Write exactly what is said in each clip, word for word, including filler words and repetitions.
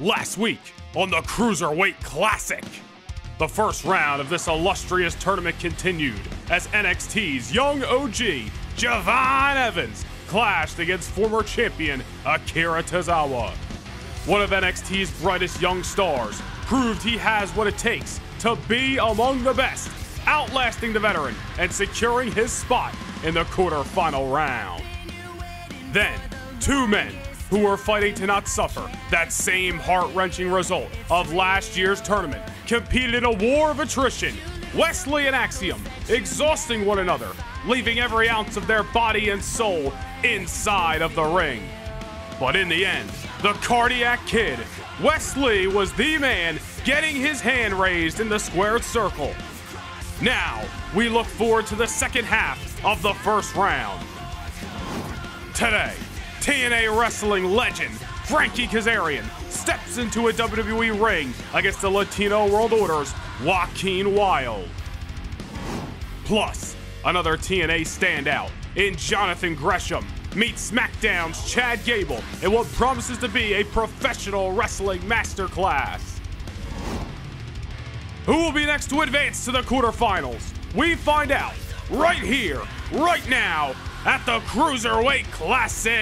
Last week on the Cruiserweight Classic, the first round of this illustrious tournament continued as N X T's young O G, Javon Evans, clashed against former champion Akira Tozawa. One of N X T's brightest young stars proved he has what it takes to be among the best, outlasting the veteran and securing his spot in the quarterfinal round. Then, two men who were fighting to not suffer that same heart-wrenching result of last year's tournament competed in a war of attrition. Wesley and Axiom exhausting one another, leaving every ounce of their body and soul inside of the ring. But in the end, the cardiac kid, Wesley, was the man, getting his hand raised in the squared circle. Now, we look forward to the second half of the first round. Today, T N A wrestling legend Frankie Kazarian steps into a W W E ring against the Latino World Order's Joaquin Wilde. Plus, another T N A standout in Jonathan Gresham meets SmackDown's Chad Gable in what promises to be a professional wrestling masterclass. Who will be next to advance to the quarterfinals? We find out right here, right now, at the Cruiserweight Classic.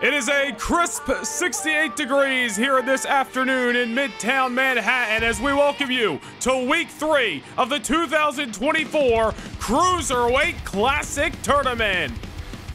It is a crisp sixty-eight degrees here this afternoon in Midtown Manhattan as we welcome you to week three of the two thousand twenty-four Cruiserweight Classic Tournament.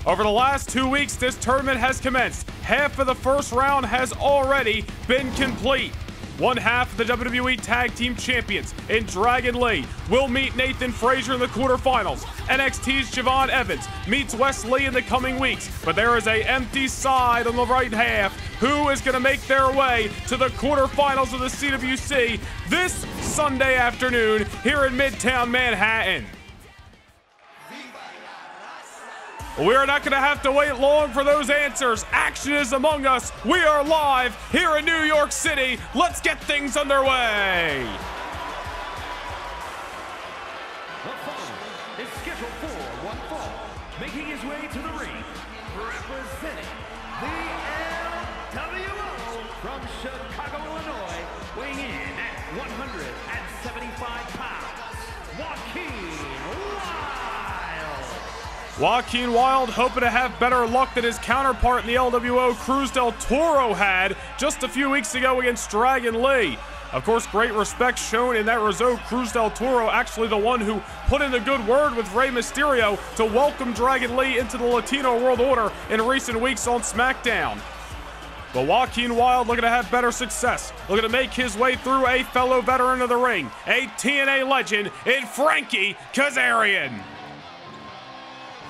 Over the last two weeks, this tournament has commenced. Half of the first round has already been complete. One half of the W W E Tag Team Champions in Dragon Lee will meet Nathan Frazier in the quarterfinals. N X T's Javon Evans meets Wesley in the coming weeks, but there is an empty side on the right half. Who is going to make their way to the quarterfinals of the C W C this Sunday afternoon here in Midtown Manhattan? We are not going to have to wait long for those answers. Action is among us. We are live here in New York City. Let's get things underway. The following is scheduled for one fall, making his way to the ring, representing the L W O from Chicago, Illinois, weighing in at one hundred seventy-five pounds, Joaquin Wilde. Joaquin Wilde hoping to have better luck than his counterpart in the L W O, Cruz del Toro, had just a few weeks ago against Dragon Lee. Of course, great respect shown in that result. Cruz del Toro, actually the one who put in the good word with Rey Mysterio to welcome Dragon Lee into the Latino World Order in recent weeks on SmackDown. But Joaquin Wilde looking to have better success, looking to make his way through a fellow veteran of the ring, a T N A legend in Frankie Kazarian.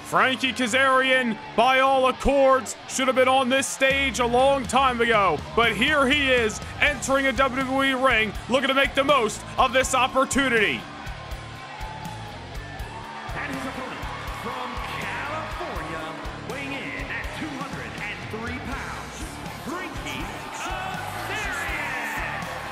Frankie Kazarian, by all accords, should have been on this stage a long time ago. But here he is, entering a W W E ring, looking to make the most of this opportunity. And his opponent from California, weighing in at two hundred three pounds, Frankie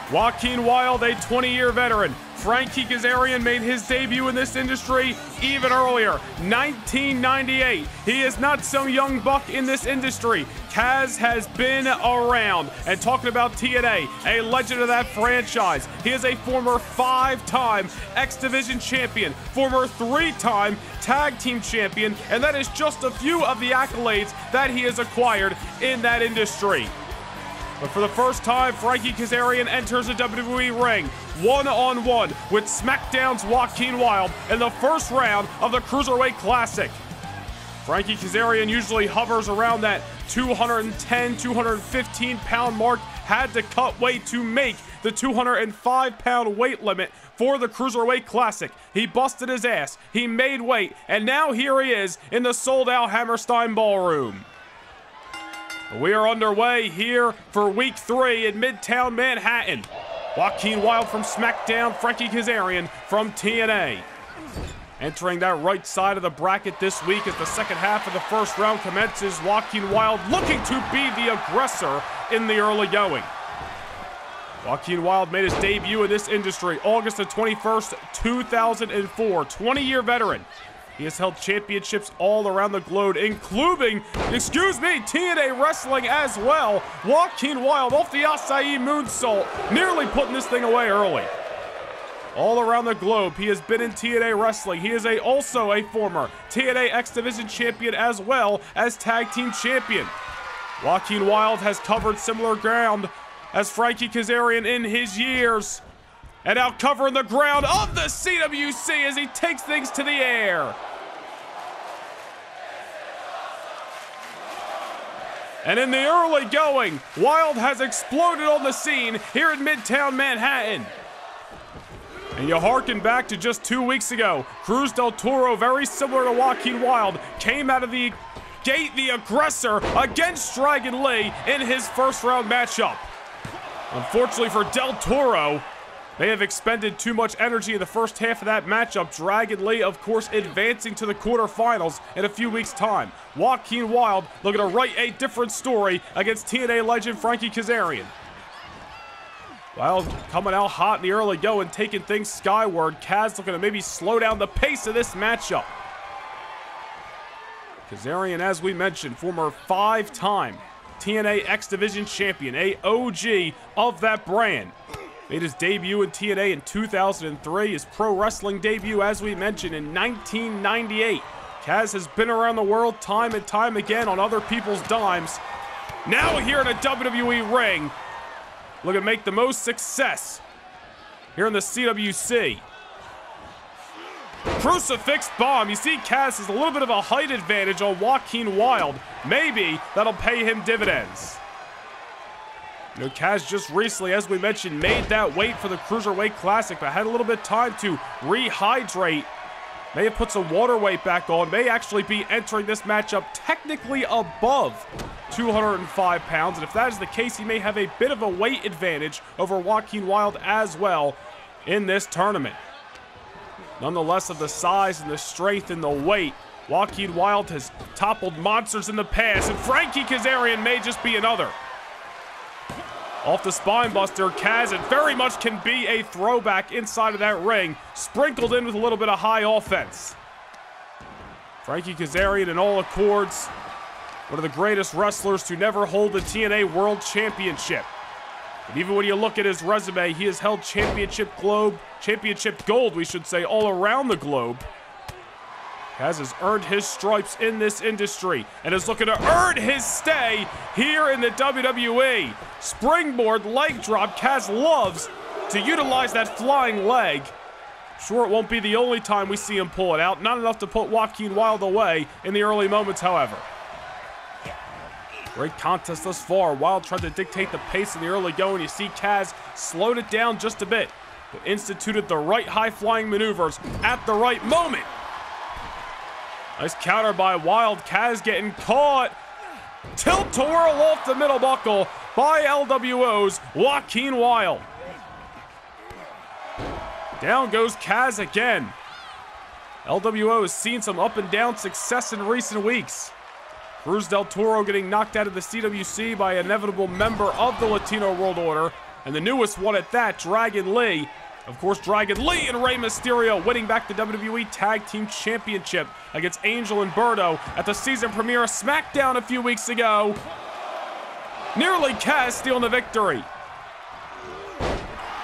Kazarian. Joaquin Wilde, a twenty-year veteran. Frankie Kazarian made his debut in this industry even earlier, nineteen ninety-eight. He is not some young buck in this industry. Kaz has been around. And talking about T N A, a legend of that franchise. He is a former five-time X Division champion, former three-time tag team champion, and that is just a few of the accolades that he has acquired in that industry. But for the first time, Frankie Kazarian enters a W W E ring, one-on-one with SmackDown's Joaquin Wilde in the first round of the Cruiserweight Classic. Frankie Kazarian usually hovers around that two hundred ten, two hundred fifteen pound mark, had to cut weight to make the two hundred five pound weight limit for the Cruiserweight Classic. He busted his ass, he made weight, and now here he is in the sold-out Hammerstein Ballroom. We are underway here for week three in Midtown Manhattan. Joaquin Wilde from SmackDown, Frankie Kazarian from T N A. Entering that right side of the bracket this week as the second half of the first round commences, Joaquin Wilde looking to be the aggressor in the early going. Joaquin Wilde made his debut in this industry August the twenty-first, two thousand four. twenty-year veteran. He has held championships all around the globe, including, excuse me, T N A Wrestling as well. Joaquin Wilde off the acai moonsault, nearly putting this thing away early. All around the globe, he has been in T N A Wrestling. He is a, also a former T N A X Division champion as well as tag team champion. Joaquin Wilde has covered similar ground as Frankie Kazarian in his years. And now covering the ground of the C W C as he takes things to the air. And in the early going, Wilde has exploded on the scene here in Midtown Manhattan. And you harken back to just two weeks ago, Cruz del Toro, very similar to Joaquin Wilde, came out of the gate the aggressor against Dragon Lee in his first round matchup. Unfortunately for Del Toro, they have expended too much energy in the first half of that matchup. Dragon Lee, of course, advancing to the quarterfinals in a few weeks' time. Joaquin Wilde looking to write a different story against T N A legend Frankie Kazarian. Wilde coming out hot in the early go and taking things skyward. Kaz looking to maybe slow down the pace of this matchup. Kazarian, as we mentioned, former five-time T N A X Division champion, a O G of that brand. Made his debut in T N A in two thousand three, his pro wrestling debut, as we mentioned, in nineteen ninety-eight. Kaz has been around the world time and time again on other people's dimes. Now here in a W W E ring, looking to make the most success here in the C W C. Crucifix bomb. You see Kaz has a little bit of a height advantage on Joaquin Wilde. Maybe that'll pay him dividends. You know, Kaz just recently, as we mentioned, made that weight for the Cruiserweight Classic, but had a little bit of time to rehydrate. May have put some water weight back on. May actually be entering this matchup technically above two hundred five pounds. And if that is the case, he may have a bit of a weight advantage over Joaquin Wilde as well in this tournament. Nonetheless, of the size and the strength and the weight, Joaquin Wilde has toppled monsters in the past, and Frankie Kazarian may just be another. Off the spinebuster, Kaz, it very much can be a throwback inside of that ring, sprinkled in with a little bit of high offense. Frankie Kazarian, in all accords, one of the greatest wrestlers to never hold the T N A World Championship. And even when you look at his resume, he has held championship globe, championship gold, we should say, all around the globe. Kaz has earned his stripes in this industry and is looking to earn his stay here in the W W E. Springboard leg drop. Kaz loves to utilize that flying leg. Sure, it won't be the only time we see him pull it out. Not enough to put Joaquin Wilde away in the early moments, however. Great contest thus far. Wilde tried to dictate the pace in the early going. You see Kaz slowed it down just a bit, but instituted the right high-flying maneuvers at the right moment. Nice counter by Wilde. Kaz getting caught. Tilt twirl off the middle buckle by L W O's Joaquin Wilde. Down goes Kaz again. L W O has seen some up and down success in recent weeks. Cruz del Toro getting knocked out of the C W C by an inevitable member of the Latino World Order. And the newest one at that, Dragon Lee. Of course, Dragon Lee and Rey Mysterio winning back the W W E Tag Team Championship against Angel and Berto at the season premiere of SmackDown a few weeks ago. Nearly Kaz stealing the victory.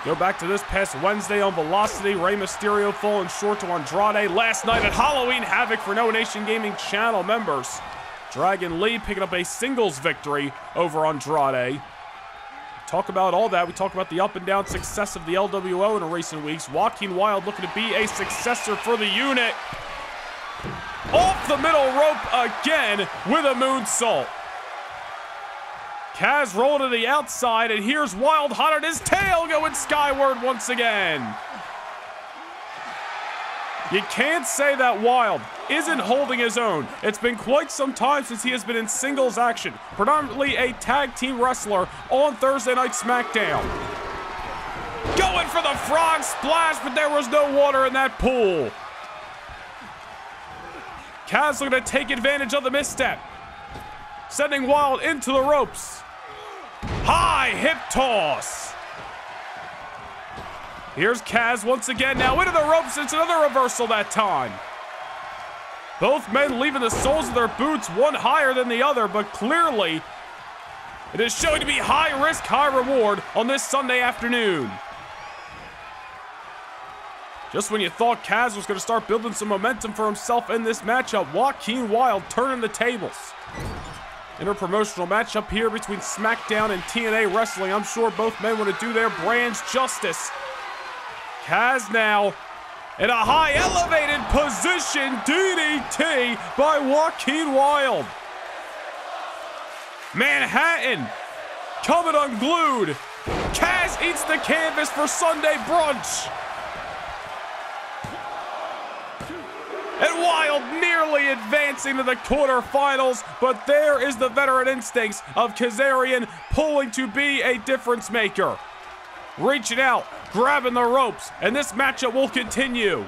Go back to this past Wednesday on Velocity. Rey Mysterio falling short to Andrade last night at Halloween Havoc for Noah Nation Gaming Channel members. Dragon Lee picking up a singles victory over Andrade. Talk about all that. We talk about the up and down success of the L W O in recent weeks. Joaquin Wilde looking to be a successor for the unit. Off the middle rope again with a moonsault. Kaz rolled to the outside, and here's Wilde hot on his tail going skyward once again. You can't say that Wilde isn't holding his own. It's been quite some time since he has been in singles action, predominantly a tag team wrestler on Thursday Night SmackDown. Going for the frog splash, but there was no water in that pool. Kaz looking to take advantage of the misstep, sending Wilde into the ropes. High hip toss. Here's Kaz once again, now into the ropes. It's another reversal that time. Both men leaving the soles of their boots, one higher than the other, but clearly it is showing to be high risk, high reward on this Sunday afternoon. Just when you thought Kaz was going to start building some momentum for himself in this matchup, Joaquin Wilde turning the tables. Interpromotional matchup here between SmackDown and T N A Wrestling. I'm sure both men want to do their brands justice. Kaz now in a high elevated position. D D T by Joaquin Wilde. Manhattan coming unglued. Kaz eats the canvas for Sunday brunch. And Wilde nearly advancing to the quarterfinals, but there is the veteran instincts of Kazarian pulling to be a difference maker. Reaching out, grabbing the ropes, and this matchup will continue.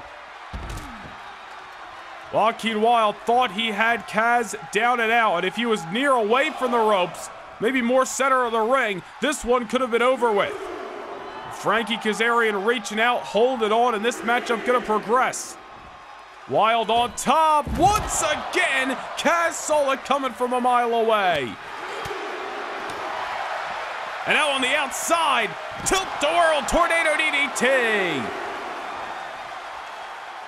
Joaquin Wilde thought he had Kaz down and out, and if he was near away from the ropes, maybe more center of the ring, this one could have been over with. Frankie Kazarian reaching out, holding on, and this matchup gonna progress. Wilde on top, once again, Kaz saw it coming from a mile away. And now on the outside, tilt the world, tornado D D T.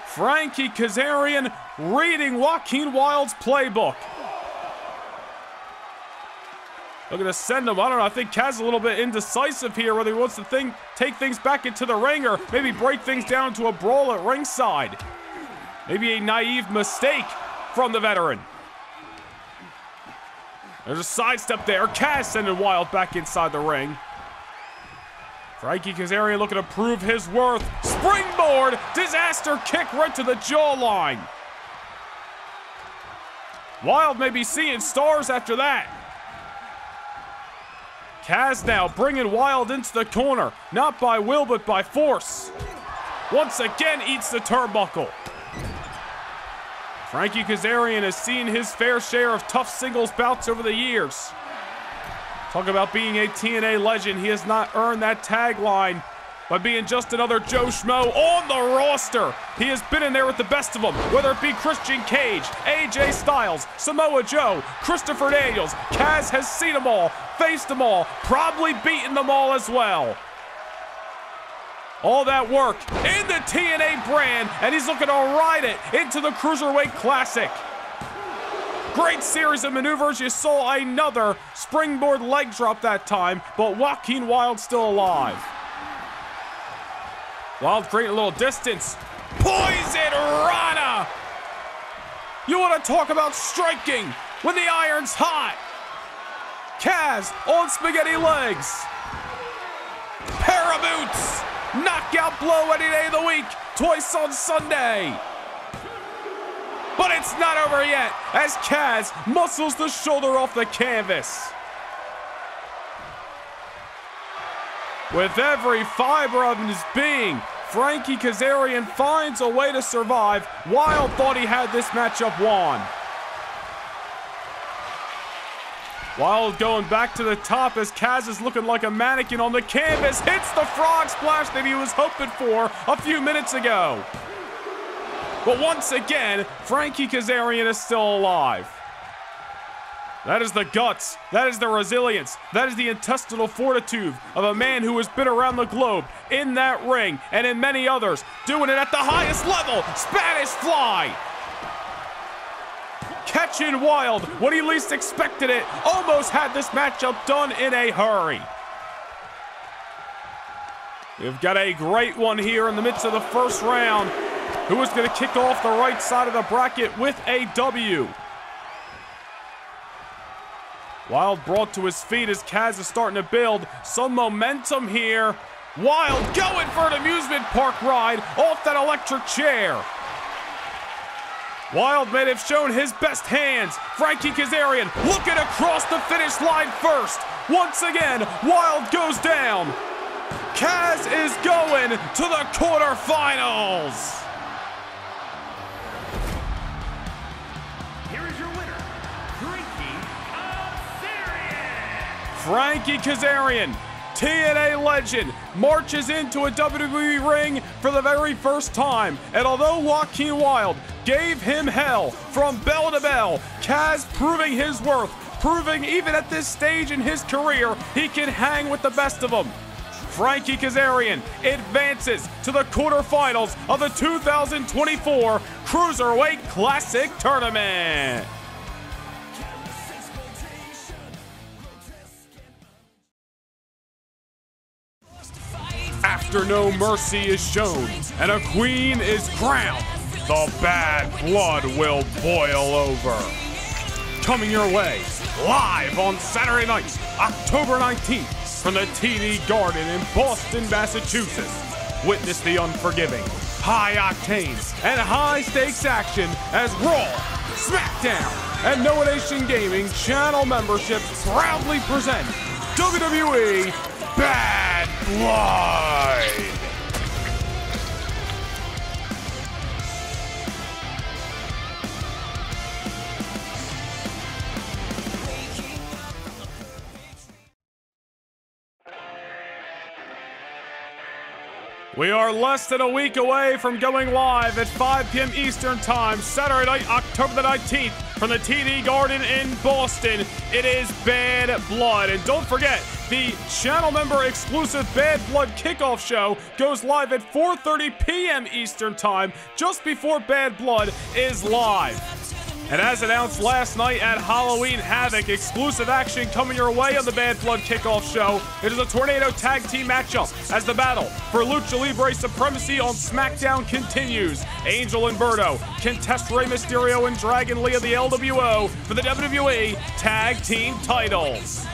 Frankie Kazarian reading Joaquin Wilde's playbook. Looking to send him, I don't know, I think Kaz a little bit indecisive here, whether he wants to think, take things back into the ring or maybe break things down into a brawl at ringside. Maybe a naive mistake from the veteran. There's a sidestep there. Kaz sending Wilde back inside the ring. Frankie Kazarian looking to prove his worth. Springboard disaster kick right to the jawline. Wilde may be seeing stars after that. Kaz now bringing Wilde into the corner. Not by will, but by force. Once again, eats the turnbuckle. Frankie Kazarian has seen his fair share of tough singles bouts over the years. Talk about being a T N A legend. He has not earned that tagline by being just another Joe Schmo on the roster. He has been in there with the best of them, whether it be Christian Cage, A J Styles, Samoa Joe, Christopher Daniels. Kaz has seen them all, faced them all, probably beaten them all as well. All that work in the T N A brand, and he's looking to ride it into the Cruiserweight Classic. Great series of maneuvers. You saw another springboard leg drop that time, but Joaquin Wilde still alive. Wilde creating a little distance. Poison Rana! You want to talk about striking when the iron's hot. Kaz on spaghetti legs. Paraboots! Knockout blow any day of the week, twice on Sunday. But it's not over yet, as Kaz muscles the shoulder off the canvas. With every fiber of his being, Frankie Kazarian finds a way to survive. Wilde thought he had this matchup won. Wilde going back to the top as Kaz is looking like a mannequin on the canvas. Hits the frog splash that he was hoping for a few minutes ago. But once again, Frankie Kazarian is still alive. That is the guts. That is the resilience. That is the intestinal fortitude of a man who has been around the globe in that ring and in many others, doing it at the highest level. Spanish fly. Catching Wilde when he least expected it. Almost had this matchup done in a hurry. We've got a great one here in the midst of the first round. Who is going to kick off the right side of the bracket with a W? Wilde brought to his feet as Kaz is starting to build some momentum here. Wilde going for an amusement park ride off that electric chair. Wilde may have shown his best hands. Frankie Kazarian looking across the finish line first. Once again, Wilde goes down. Kaz is going to the quarterfinals. Here is your winner, Frankie Kazarian. Frankie Kazarian, T N A legend marches into a W W E ring for the very first time, and although Joaquin Wilde gave him hell from bell to bell, Kaz proving his worth, proving even at this stage in his career he can hang with the best of them. Frankie Kazarian advances to the quarterfinals of the two thousand twenty-four Cruiserweight Classic Tournament. After No Mercy is shown and a queen is crowned, the bad blood will boil over. Coming your way, live on Saturday night, October nineteenth, from the T D Garden in Boston, Massachusetts. Witness the unforgiving, high octane, and high stakes action as Raw, SmackDown, and Noah Nation Gaming Channel memberships proudly present W W E Bad Blood. We are less than a week away from going live at five p m Eastern Time, Saturday night, October the nineteenth, from the T D Garden in Boston. It is Bad Blood. And don't forget, the channel member exclusive Bad Blood kickoff show goes live at four thirty p m Eastern Time, just before Bad Blood is live. And as announced last night at Halloween Havoc, exclusive action coming your way on the Bad Blood Kickoff Show. It is a tornado tag team matchup as the battle for Lucha Libre supremacy on SmackDown continues. Angel and Berto contest Rey Mysterio and Dragon Lee of the L W O for the W W E Tag Team titles.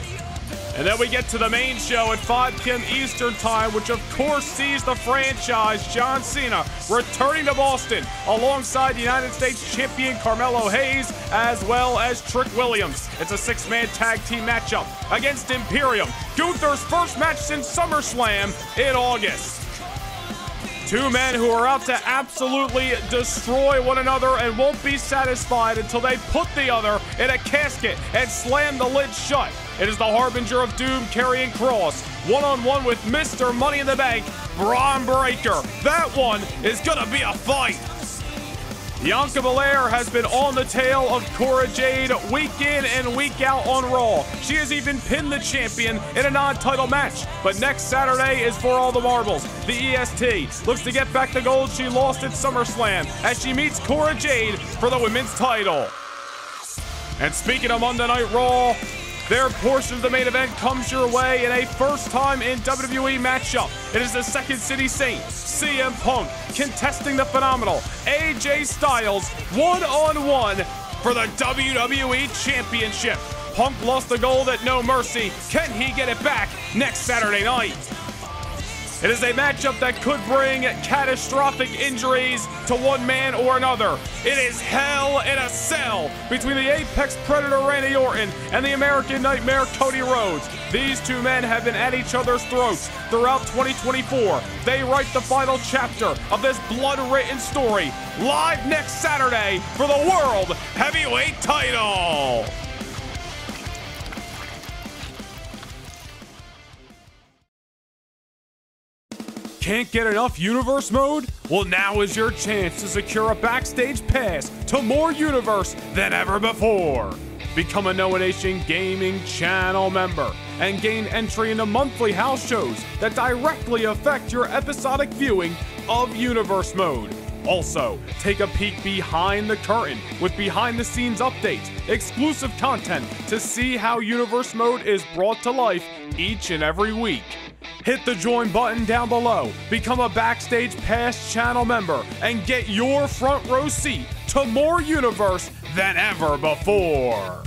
And then we get to the main show at five p m Eastern Time, which of course sees the franchise John Cena returning to Boston alongside United States champion Carmelo Hayes, as well as Trick Williams. It's a six-man tag team matchup against Imperium, Gunther's first match since SummerSlam in August. Two men who are out to absolutely destroy one another and won't be satisfied until they put the other in a casket and slam the lid shut. It is the Harbinger of Doom, Karrion Kross, one-on-one with Mister Money in the Bank, Bron Breakker. That one is gonna be a fight. Bianca Belair has been on the tail of Cora Jade week in and week out on Raw. She has even pinned the champion in a non-title match. But next Saturday is for all the marbles. The E S T looks to get back the gold she lost at SummerSlam as she meets Cora Jade for the women's title. And speaking of Monday Night Raw, their portion of the main event comes your way in a first time in W W E matchup. It is the Second City Saint, C M Punk, contesting the phenomenal A J Styles one-on-one for the W W E Championship. Punk lost the gold at No Mercy. Can he get it back next Saturday night? It is a matchup that could bring catastrophic injuries to one man or another. It is hell in a cell between the Apex Predator Randy Orton and the American Nightmare Cody Rhodes. These two men have been at each other's throats throughout twenty twenty-four. They write the final chapter of this blood-written story live next Saturday for the World Heavyweight title. Can't get enough Universe Mode? Well, now is your chance to secure a backstage pass to more Universe than ever before. Become a Noah Nation Gaming Channel member and gain entry into monthly house shows that directly affect your episodic viewing of Universe Mode. Also, take a peek behind the curtain with behind-the-scenes updates, exclusive content to see how Universe Mode is brought to life each and every week. Hit the join button down below, become a Backstage Pass channel member, and get your front row seat to more Universe than ever before.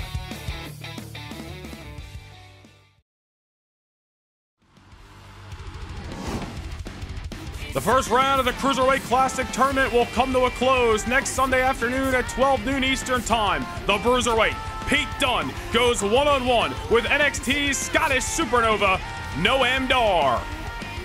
The first round of the Cruiserweight Classic Tournament will come to a close next Sunday afternoon at twelve noon Eastern Time. The Bruiserweight, Pete Dunne, goes one-on-one with N X T's Scottish Supernova, Noam Dar.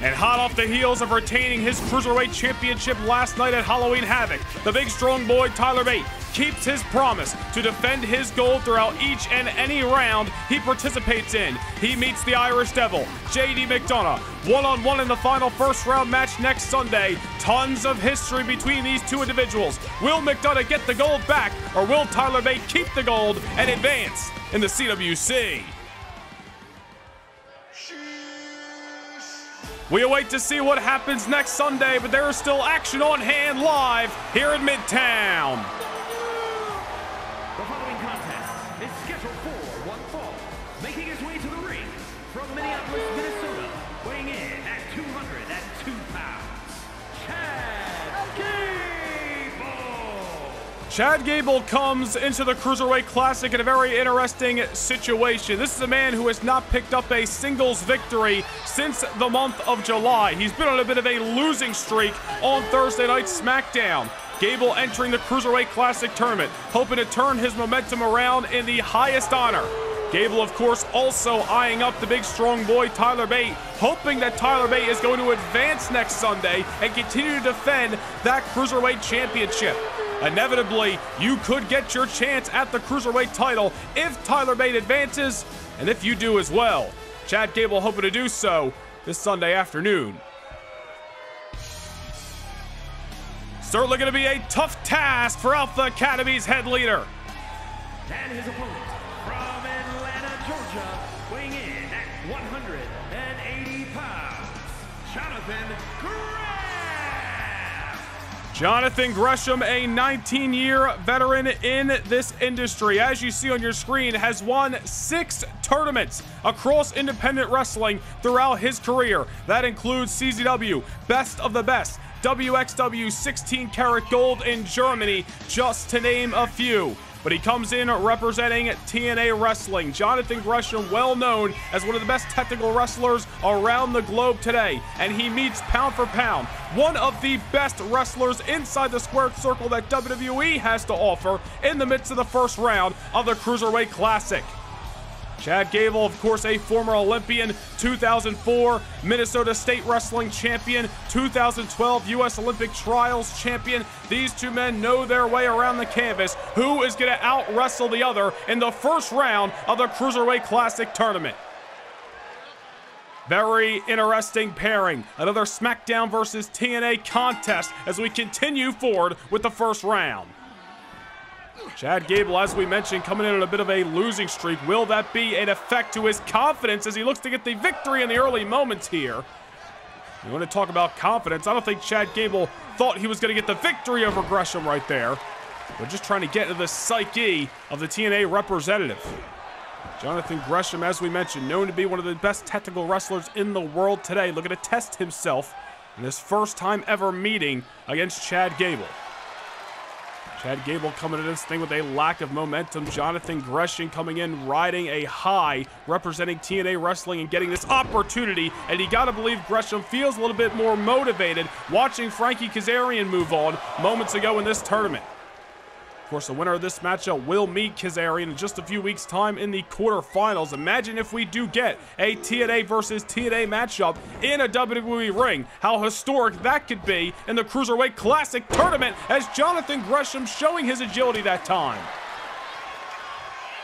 And hot off the heels of retaining his Cruiserweight Championship last night at Halloween Havoc, the big strong boy Tyler Bate keeps his promise to defend his gold throughout each and any round he participates in. He meets the Irish Devil, J D McDonough, one-on-one in the final first round match next Sunday. Tons of history between these two individuals. Will McDonough get the gold back, or will Tyler Bate keep the gold and advance in the C W C? We await to see what happens next Sunday, but there is still action on hand live here in Midtown. The following contest is scheduled for one fall, making his way to the ring from Minneapolis, Minnesota, weighing in at two hundred two pounds, Chad Gable. Chad Gable comes into the Cruiserweight Classic in a very interesting situation. This is a man who has not picked up a singles victory since the month of July. He's been on a bit of a losing streak on Thursday night SmackDown. Gable entering the Cruiserweight Classic tournament, hoping to turn his momentum around in the highest honor. Gable, of course, also eyeing up the big strong boy Tyler Bate, hoping that Tyler Bate is going to advance next Sunday and continue to defend that Cruiserweight Championship. Inevitably, you could get your chance at the Cruiserweight title if Tyler Bate advances, and if you do as well. Chad Gable hoping to do so this Sunday afternoon. Certainly going to be a tough task for Alpha Academy's head leader. And his opponent from Atlanta, Georgia, weighing in at one hundred eighty pounds, Jonathan Gresham. Jonathan Gresham, a nineteen-year veteran in this industry, as you see on your screen, has won six tournaments across independent wrestling throughout his career. That includes C Z W, Best of the Best, W X W sixteen karat gold in Germany, just to name a few. But he comes in representing T N A Wrestling. Jonathan Gresham, well known as one of the best technical wrestlers around the globe today. And he meets, pound for pound, one of the best wrestlers inside the squared circle that W W E has to offer in the midst of the first round of the Cruiserweight Classic. Chad Gable, of course, a former Olympian, two thousand four Minnesota State Wrestling Champion, two thousand twelve U S Olympic Trials Champion. These two men know their way around the canvas. Who is going to out-wrestle the other in the first round of the Cruiserweight Classic Tournament? Very interesting pairing. Another SmackDown versus T N A contest as we continue forward with the first round. Chad Gable, as we mentioned, coming in on a bit of a losing streak. Will that be an effect to his confidence as he looks to get the victory in the early moments here? You want to talk about confidence? I don't think Chad Gable thought he was going to get the victory over Gresham right there. But just trying to get into the psyche of the T N A representative. Jonathan Gresham, as we mentioned, known to be one of the best technical wrestlers in the world today, looking to test himself in his first time ever meeting against Chad Gable. Chad Gable coming into this thing with a lack of momentum. Jonathan Gresham coming in riding a high, representing T N A Wrestling and getting this opportunity. And you got to believe Gresham feels a little bit more motivated watching Frankie Kazarian move on moments ago in this tournament. Of course, the winner of this matchup will meet Kazarian in just a few weeks' time in the quarterfinals. Imagine if we do get a T N A versus T N A matchup in a W W E ring. How historic that could be in the Cruiserweight Classic Tournament, as Jonathan Gresham showing his agility that time.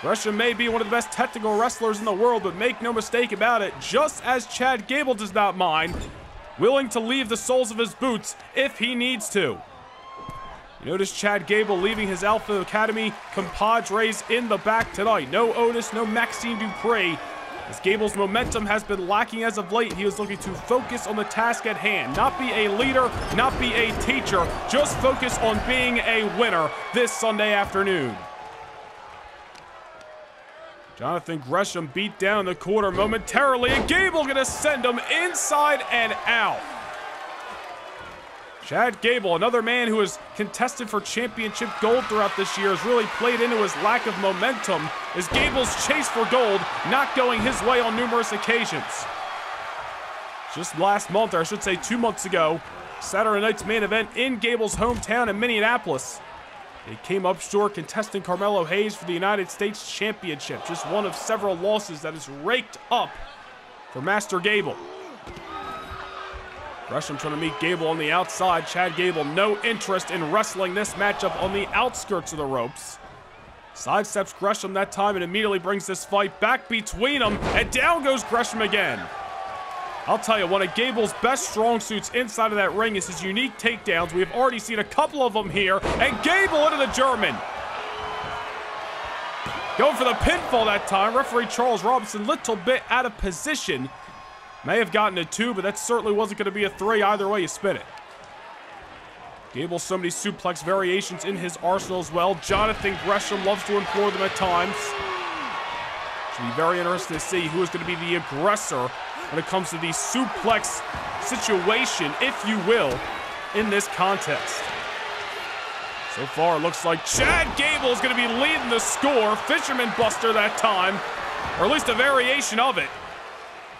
Gresham may be one of the best technical wrestlers in the world, but make no mistake about it, just as Chad Gable does not mind, willing to leave the soles of his boots if he needs to. Notice Chad Gable leaving his Alpha Academy compadres in the back tonight. No Otis, no Maxine Dupree. As Gable's momentum has been lacking as of late, he is looking to focus on the task at hand. Not be a leader, not be a teacher. Just focus on being a winner this Sunday afternoon. Jonathan Gresham beat down the corner momentarily, and Gable gonna send him inside and out. Chad Gable, another man who has contested for championship gold throughout this year, has really played into his lack of momentum as Gable's chase for gold not going his way on numerous occasions. Just last month, or I should say two months ago, Saturday night's main event in Gable's hometown in Minneapolis. He came up short contesting Carmelo Hayes for the United States Championship. Just one of several losses that is raked up for Master Gable. Gresham trying to meet Gable on the outside. Chad Gable, no interest in wrestling this matchup on the outskirts of the ropes. Sidesteps Gresham that time and immediately brings this fight back between them. And down goes Gresham again. I'll tell you, one of Gable's best strong suits inside of that ring is his unique takedowns. We have already seen a couple of them here. And Gable into the German. Going for the pinfall that time. Referee Charles Robinson, little bit out of position. May have gotten a two, but that certainly wasn't going to be a three. Either way you spin it. Gable, so many suplex variations in his arsenal as well. Jonathan Gresham loves to employ them at times. Should be very interesting to see who is going to be the aggressor when it comes to the suplex situation, if you will, in this contest. So far, it looks like Chad Gable is going to be leading the score. Fisherman Buster that time, or at least a variation of it.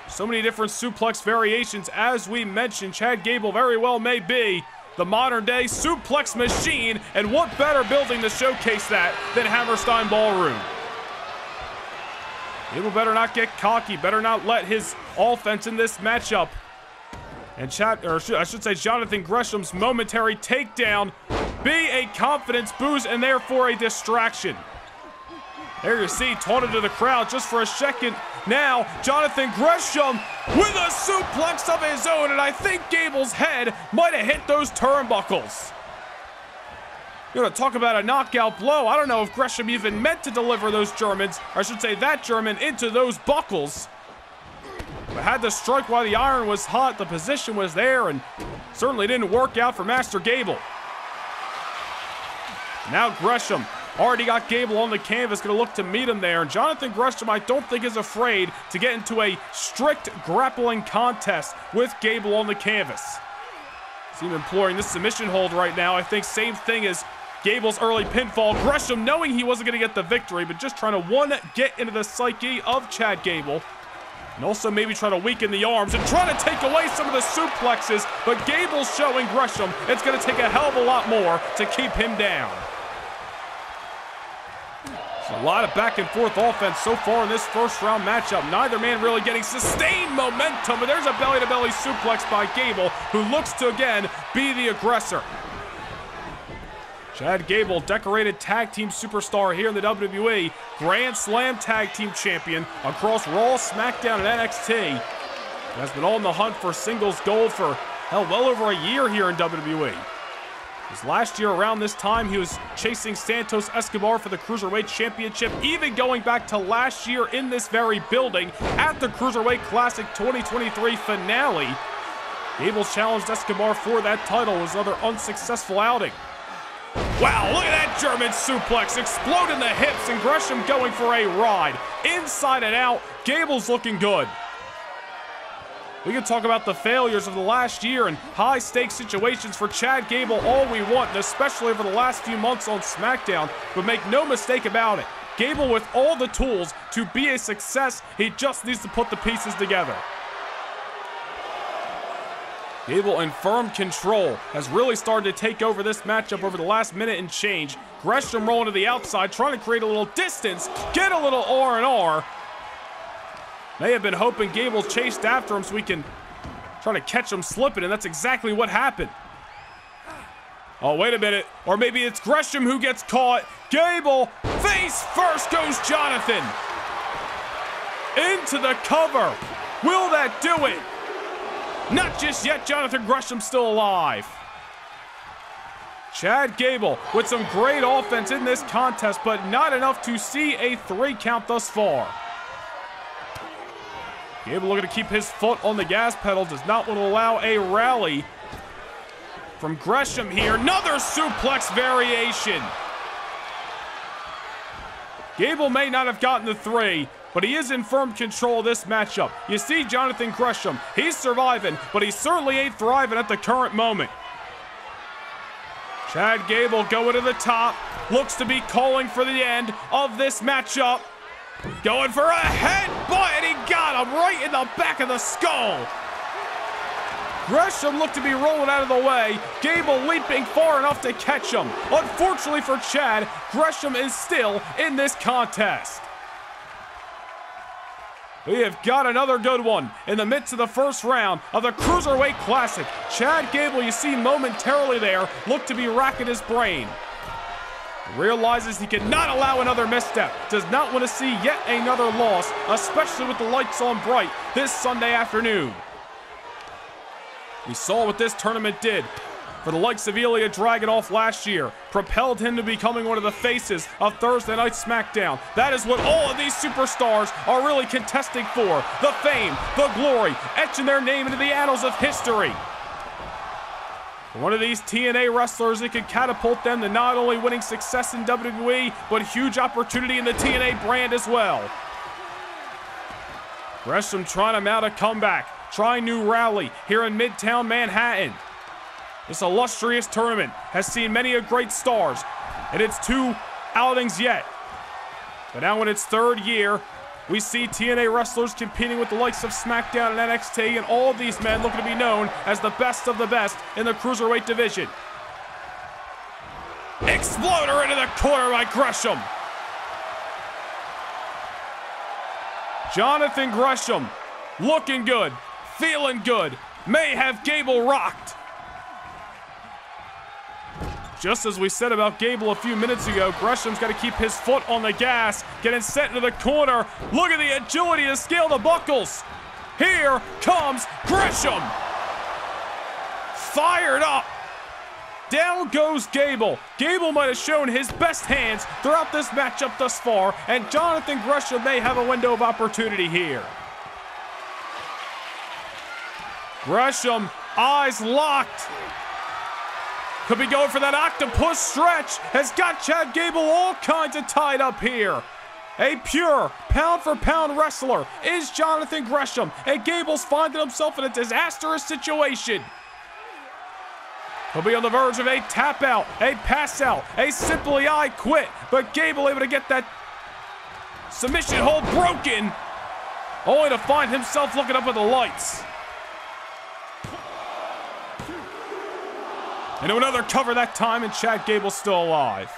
So many different suplex variations. As we mentioned, Chad Gable very well may be the modern-day suplex machine, and what better building to showcase that than Hammerstein Ballroom? Gable better not get cocky, better not let his offense in this matchup. And Chad, or I should say Jonathan Gresham's momentary takedown be a confidence boost and therefore a distraction. There you see, taunted to the crowd just for a second. Now, Jonathan Gresham with a suplex of his own, and I think Gable's head might have hit those turnbuckles. You're gonna talk about a knockout blow. I don't know if Gresham even meant to deliver those Germans, or I should say that German, into those buckles. But had the strike while the iron was hot, the position was there, and certainly didn't work out for Master Gable. Now Gresham. Already got Gable on the canvas, going to look to meet him there. And Jonathan Gresham, I don't think, is afraid to get into a strict grappling contest with Gable on the canvas. See him imploring this submission hold right now. I think same thing as Gable's early pinfall. Gresham knowing he wasn't going to get the victory, but just trying to, one, get into the psyche of Chad Gable. And also maybe try to weaken the arms and try to take away some of the suplexes. But Gable's showing Gresham it's going to take a hell of a lot more to keep him down. A lot of back and forth offense so far in this first round matchup. Neither man really getting sustained momentum, but there's a belly-to-belly suplex by Gable, who looks to again be the aggressor. Chad Gable, decorated tag team superstar here in the W W E, Grand Slam tag team champion across Raw, SmackDown, and N X T. Has been on the hunt for singles gold for, hell, well over a year here in W W E. Last year around this time, he was chasing Santos Escobar for the Cruiserweight Championship, even going back to last year in this very building at the Cruiserweight Classic twenty twenty-three finale. Gable challenged Escobar for that title. Was another unsuccessful outing. Wow, look at that German suplex. Exploding the hips, and Gresham going for a ride. Inside and out, Gable's looking good. We can talk about the failures of the last year and high-stakes situations for Chad Gable all we want, and especially over the last few months on SmackDown, but make no mistake about it. Gable with all the tools to be a success, he just needs to put the pieces together. Gable in firm control has really started to take over this matchup over the last minute and change. Gresham rolling to the outside, trying to create a little distance, get a little R and R. They have been hoping Gable chased after him so we can try to catch him slipping, and that's exactly what happened. Oh, wait a minute. Or maybe it's Gresham who gets caught. Gable, face first goes Jonathan. Into the cover. Will that do it? Not just yet. Jonathan Gresham still alive. Chad Gable with some great offense in this contest, but not enough to see a three count thus far. Gable looking to keep his foot on the gas pedal. Does not want to allow a rally from Gresham here. Another suplex variation. Gable may not have gotten the three, but he is in firm control of this matchup. You see Jonathan Gresham. He's surviving, but he certainly ain't thriving at the current moment. Chad Gable going to the top. Looks to be calling for the end of this matchup. Going for a headbutt, and he got him right in the back of the skull. Gresham looked to be rolling out of the way. Gable leaping far enough to catch him. Unfortunately for Chad, Gresham is still in this contest. We have got another good one in the midst of the first round of the Cruiserweight Classic. Chad Gable, you see momentarily there, looked to be racking his brain. Realizes he cannot allow another misstep. Does not want to see yet another loss, especially with the lights on bright this Sunday afternoon. We saw what this tournament did for the likes of Ilya Dragunov last year, propelled him to becoming one of the faces of Thursday Night SmackDown. That is what all of these superstars are really contesting for. The fame, the glory, etching their name into the annals of history. One of these T N A wrestlers that could catapult them to not only winning success in W W E, but huge opportunity in the T N A brand as well. Gresham trying to mount a comeback, trying new rally here in Midtown Manhattan. This illustrious tournament has seen many a great stars, and it's two outings yet. But now in its third year, we see T N A wrestlers competing with the likes of SmackDown and N X T, and all of these men looking to be known as the best of the best in the Cruiserweight division. Exploder into the corner by Gresham. Jonathan Gresham looking good, feeling good, may have Gable rocked. Just as we said about Gable a few minutes ago, Gresham's got to keep his foot on the gas, getting set into the corner. Look at the agility to scale the buckles. Here comes Gresham. Fired up. Down goes Gable. Gable might have shown his best hands throughout this matchup thus far, and Jonathan Gresham may have a window of opportunity here. Gresham, eyes locked. Could be going for that octopus stretch. Has got Chad Gable all kinds of tied up here. A pure pound-for-pound wrestler is Jonathan Gresham, and Gable's finding himself in a disastrous situation. He'll be on the verge of a tap-out, a pass-out, a simply I quit, but Gable able to get that submission hold broken, only to find himself looking up at the lights. Into another cover that time, and Chad Gable's still alive.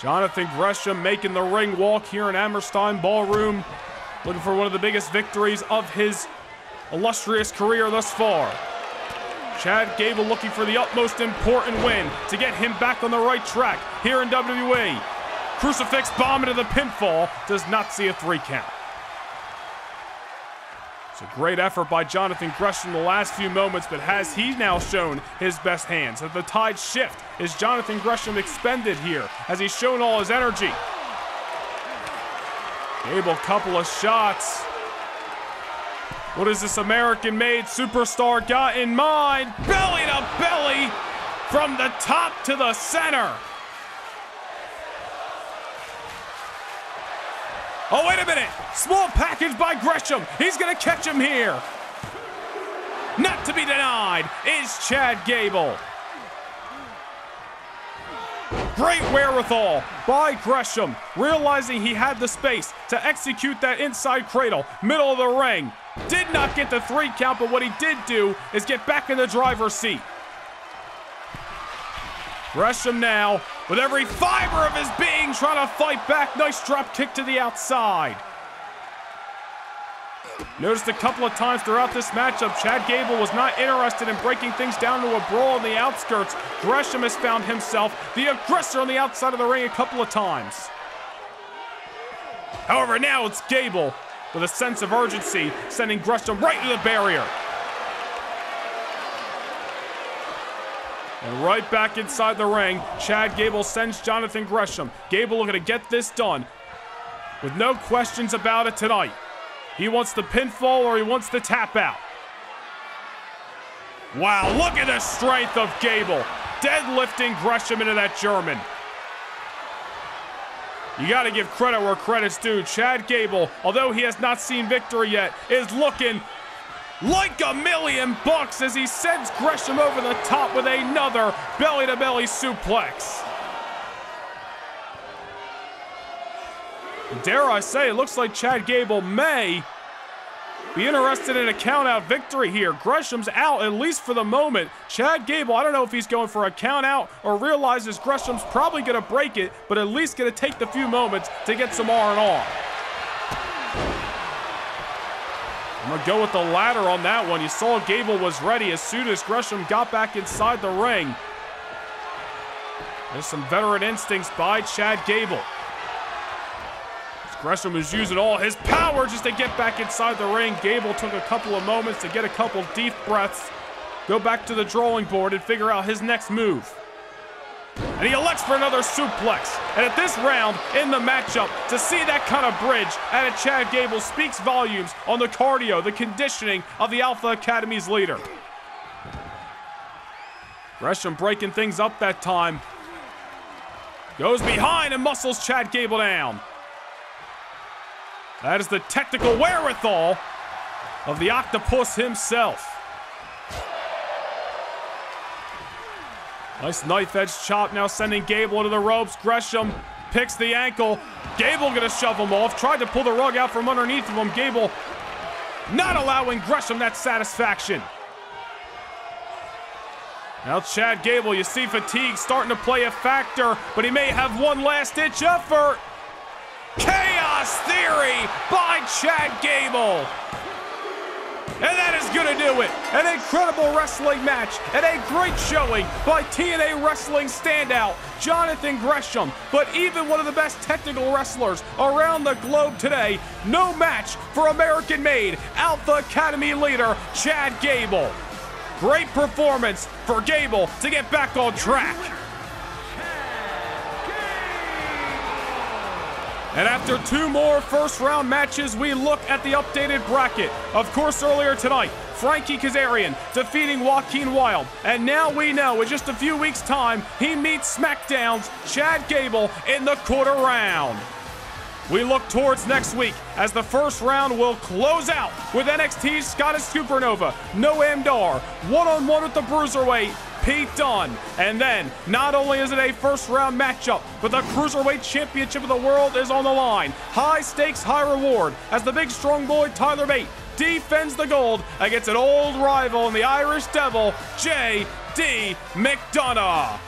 Jonathan Gresham making the ring walk here in Hammerstein Ballroom, looking for one of the biggest victories of his illustrious career thus far. Chad Gable looking for the utmost important win to get him back on the right track here in W W E. Crucifix bomb into the pinfall, does not see a three count. A great effort by Jonathan Gresham the last few moments, but has he now shown his best hands? As the tide shift, is Jonathan Gresham expended here? Has he shown all his energy? Gable, couple of shots. What has this American-made superstar got in mind? Belly to belly, from the top to the center. Oh, wait a minute. Small package by Gresham. He's going to catch him here. Not to be denied is Chad Gable. Great wherewithal by Gresham, realizing he had the space to execute that inside cradle, middle of the ring. Did not get the three count, but what he did do is get back in the driver's seat. Gresham now, with every fiber of his being, trying to fight back. Nice drop kick to the outside. Noticed a couple of times throughout this matchup, Chad Gable was not interested in breaking things down to a brawl on the outskirts. Gresham has found himself the aggressor on the outside of the ring a couple of times. However, now it's Gable with a sense of urgency, sending Gresham right to the barrier. And right back inside the ring, Chad Gable sends Jonathan Gresham. Gable looking to get this done with no questions about it tonight. He wants the pinfall or he wants the tap out. Wow, look at the strength of Gable. Deadlifting Gresham into that German. You got to give credit where credit's due. Chad Gable, although he has not seen victory yet, is looking like a million bucks as he sends Gresham over the top with another belly-to-belly suplex. And dare I say, it looks like Chad Gable may be interested in a count-out victory here. Gresham's out, at least for the moment. Chad Gable, I don't know if he's going for a count-out or realizes Gresham's probably going to break it, but at least going to take the few moments to get some R and R. I'm gonna go with the ladder on that one. You saw Gable was ready as soon as Gresham got back inside the ring. There's some veteran instincts by Chad Gable. Gresham was using all his power just to get back inside the ring. Gable took a couple of moments to get a couple deep breaths, go back to the drawing board and figure out his next move. And he elects for another suplex. And at this round in the matchup, to see that kind of bridge out of Chad Gable speaks volumes on the cardio, the conditioning of the Alpha Academy's leader. Gresham breaking things up that time. Goes behind and muscles Chad Gable down. That is the technical wherewithal of the octopus himself. Nice knife edge chop now sending Gable into the ropes. Gresham picks the ankle. Gable gonna shove him off. Tried to pull the rug out from underneath of him. Gable not allowing Gresham that satisfaction. Now Chad Gable, you see fatigue starting to play a factor, but he may have one last ditch effort. Chaos Theory by Chad Gable. And that is gonna do it. An incredible wrestling match and a great showing by T N A wrestling standout, Jonathan Gresham. But even one of the best technical wrestlers around the globe today, no match for American-made Alpha Academy leader, Chad Gable. Great performance for Gable to get back on track. And after two more first-round matches, we look at the updated bracket. Of course, earlier tonight, Frankie Kazarian defeating Joaquin Wilde. And now we know in just a few weeks' time, he meets SmackDown's Chad Gable in the quarter round. We look towards next week as the first round will close out with N X T's Scottish Supernova, Noam Dar, one-on-one with the Bruiserweight, Pete Dunne. And then, not only is it a first-round matchup, but the Cruiserweight Championship of the World is on the line. High stakes, high reward, as the big strong boy Tyler Bate defends the gold against an old rival in the Irish Devil, J D McDonough.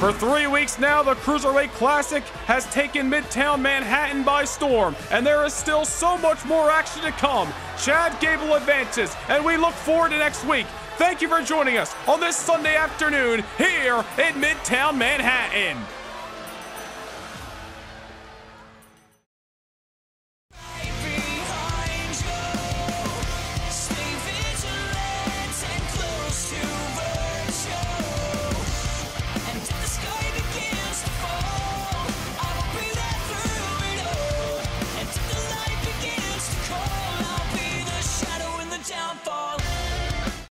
For three weeks now, the Cruiserweight Classic has taken Midtown Manhattan by storm, and there is still so much more action to come. Chad Gable advances, and we look forward to next week. Thank you for joining us on this Sunday afternoon here in Midtown Manhattan.